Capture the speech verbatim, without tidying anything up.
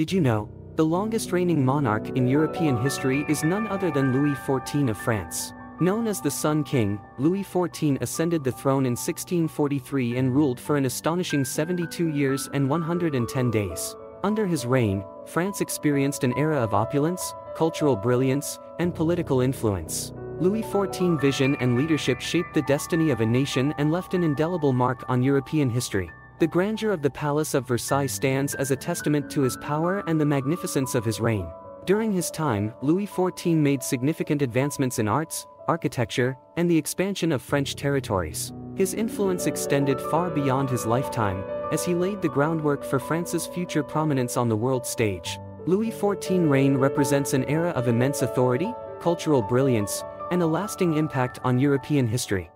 Did you know, the longest reigning monarch in European history is none other than Louis the fourteenth of France. Known as the Sun King, Louis the fourteenth ascended the throne in sixteen forty-three and ruled for an astonishing seventy-two years and one hundred ten days. Under his reign, France experienced an era of opulence, cultural brilliance, and political influence. Louis the fourteenth's vision and leadership shaped the destiny of a nation and left an indelible mark on European history. The grandeur of the Palace of Versailles stands as a testament to his power and the magnificence of his reign. During his time, Louis the fourteenth made significant advancements in arts, architecture, and the expansion of French territories. His influence extended far beyond his lifetime, as he laid the groundwork for France's future prominence on the world stage. Louis the fourteenth's reign represents an era of immense authority, cultural brilliance, and a lasting impact on European history.